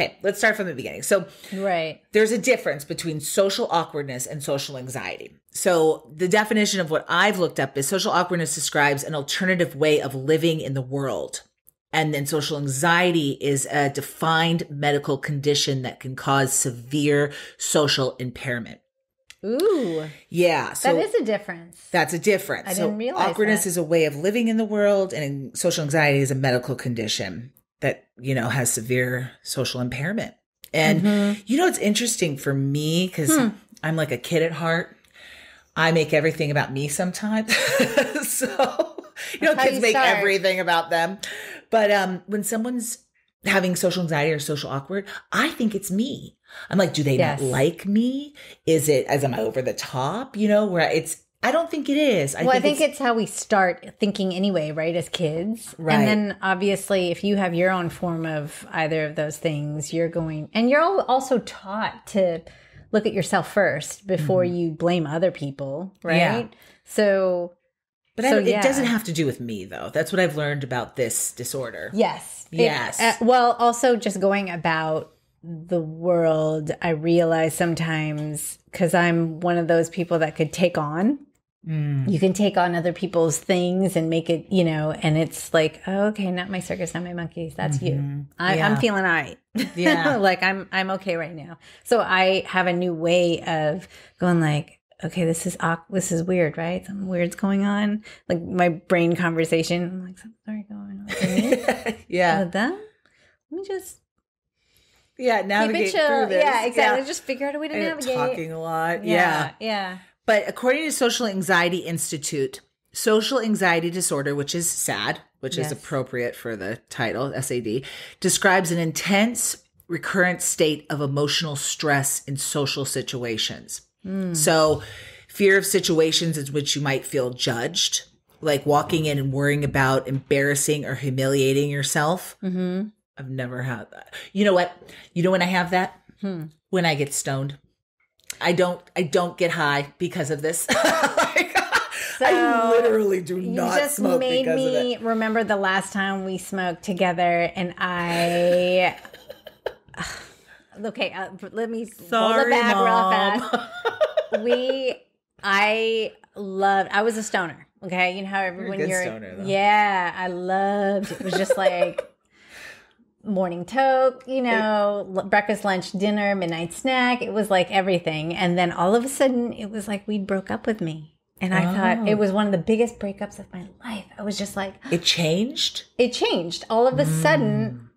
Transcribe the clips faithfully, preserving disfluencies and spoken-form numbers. okay, let's start from the beginning. So right. There's a difference between social awkwardness and social anxiety. So the definition of what I've looked up is social awkwardness describes an alternative way of living in the world. And then social anxiety is a defined medical condition that can cause severe social impairment. Ooh. Yeah. So that is a difference. That's a difference. I didn't realize that. Awkwardness is a way of living in the world, and social anxiety is a medical condition that, you know, has severe social impairment. And, mm-hmm. you know, it's interesting for me because hmm. I'm like a kid at heart. I make everything about me sometimes. So, you know, kids make everything about them. But um, when someone's having social anxiety or social awkward, I think it's me. I'm like, do they yes. not like me? Is it, as am I over the top? You know, where it's, I don't think it is. I well, think I think it's, it's how we start thinking anyway, right? As kids. Right. And then obviously if you have your own form of either of those things, you're going, and you're also taught to look at yourself first before mm-hmm. you blame other people. Right. Yeah. So, but so, I, it yeah. doesn't have to do with me though. That's what I've learned about this disorder. Yes. Yes. It, uh, well, also just going about the world, I realize sometimes, because I'm one of those people that could take on, mm. you can take on other people's things and make it, you know, and it's like, oh, okay, not my circus, not my monkeys. That's mm-hmm. you. I, yeah. I'm feeling all right. Yeah. Like I'm, I'm okay right now. So I have a new way of going like, okay, this is this is weird, right? Something weird's going on. Like my brain conversation, I'm like, something's already going on. Yeah. So then, let me just. Yeah, navigate through this. Yeah, exactly. Yeah. Just figure out a way to navigate. Talking a lot. Yeah, yeah. Yeah. But according to Social Anxiety Institute, social anxiety disorder, which is SAD, which yes. is appropriate for the title, S A D, describes an intense, recurrent state of emotional stress in social situations. Mm. So fear of situations in which you might feel judged, like walking in and worrying about embarrassing or humiliating yourself. Mm-hmm. I've never had that. You know what? You know when I have that? Hmm. When I get stoned. I don't I don't get high because of this. Like, so I literally do not just smoke made because me of it. Remember the last time we smoked together and I okay, uh, let me Sorry, pull the bag Mom. Real fast. we I loved I was a stoner, okay? You know how everyone you're, a good you're stoner, though. Yeah, I loved it. It was just like morning toke, you know, l breakfast, lunch, dinner, midnight snack. It was like everything. And then all of a sudden it was like weed broke up with me. And I oh. thought it was one of the biggest breakups of my life. I was just like, it changed. It changed. All of a mm. sudden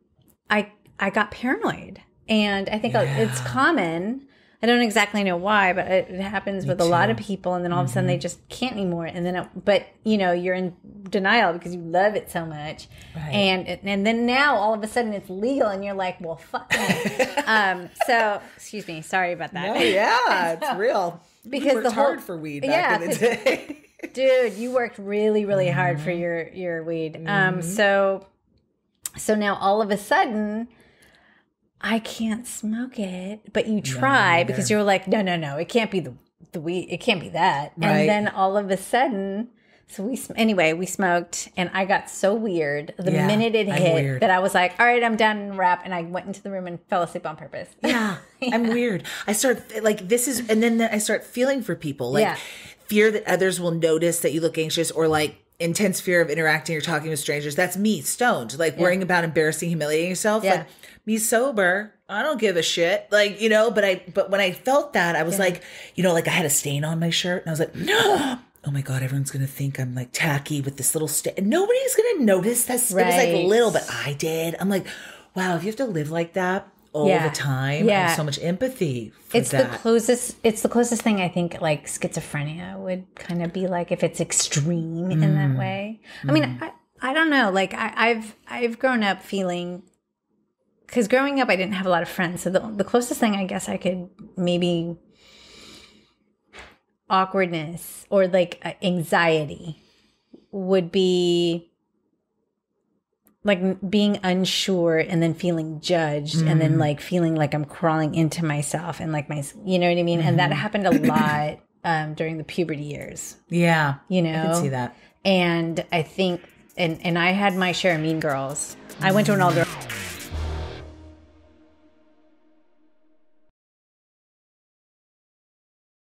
I, I got paranoid. And I think yeah. it's common. I don't exactly know why, but it happens me with too. A lot of people. And then all mm-hmm. of a sudden they just can't anymore. And then, it, but you know, you're in denial because you love it so much. Right. And, and then now all of a sudden it's legal and you're like, well, fuck that. um, so excuse me. Sorry about that. No, yeah, so, it's real. Because worked the whole, hard for weed back yeah, in the day. Dude, you worked really, really mm-hmm. hard for your, your weed. Mm-hmm. Um, so, so now all of a sudden I can't smoke it, but you try no, because you're like, no, no, no, it can't be the the weed, it can't be that. Right. And then all of a sudden, so we anyway we smoked, and I got so weird the yeah, minute it I'm hit weird. That I was like, all right, I'm done and wrap, and I went into the room and fell asleep on purpose. Yeah, yeah. I'm weird. I start like this is, and then I start feeling for people, like yeah. fear that others will notice that you look anxious, or like intense fear of interacting or talking with strangers. That's me stoned, like yeah. worrying about embarrassing, humiliating yourself. Yeah. Like, me sober, I don't give a shit. Like, you know, but I, but when I felt that, I was yeah. like, you know, like I had a stain on my shirt and I was like, no, oh my God, everyone's going to think I'm like tacky with this little stain. Nobody's going to notice that. Right. It was like little, but I did. I'm like, wow, if you have to live like that all yeah. the time, yeah. I have so much empathy for it's that. It's the closest, it's the closest thing I think like schizophrenia would kind of be like if it's extreme mm. in that way. Mm. I mean, I, I don't know. Like I, I've, I've grown up feeling... Because growing up, I didn't have a lot of friends. So the, the closest thing I guess I could maybe awkwardness or like anxiety would be like being unsure and then feeling judged mm. and then like feeling like I'm crawling into myself and like my, you know what I mean? Mm. And that happened a lot um, during the puberty years. Yeah. You know? I can see that. And I think, and, and I had my share of mean girls. I went to an all girls